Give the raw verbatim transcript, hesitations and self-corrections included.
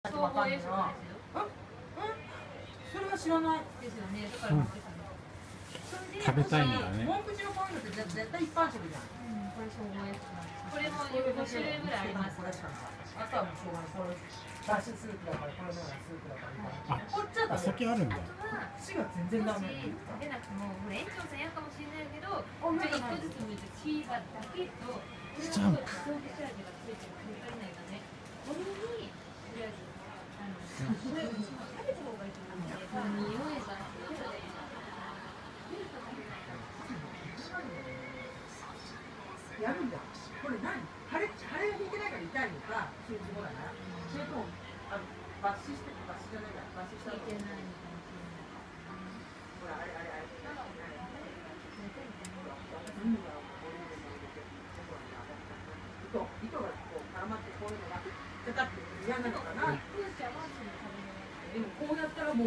それは知らないですよね。だから食べたいんだね。文口のパンだと絶対一般食じゃん。これしょうがない。これも五種類ぐらいあります。あとはもうしょうがない。これだしスープだからこれだからスープだから。こっちは先あるんだ。私が全然ダメ。出なくても園長さんやかもしれないけど、じゃ一個ずつむいてチーバだけと、ちょっとソース調味がついても足りないからね。これにとりあえず。食べた方がいいと思うので、匂いがすごい。やるんだ。これ何？腫れ腫れが引いてないから痛いのか、数字後だから。それともあの抜歯して抜歯じゃないから抜歯したらいけないのかもしれない。ほらあれあれあれ。うん。糸糸がこう絡まってこういうのがかかって嫌なのかな。でもこうやったらもう。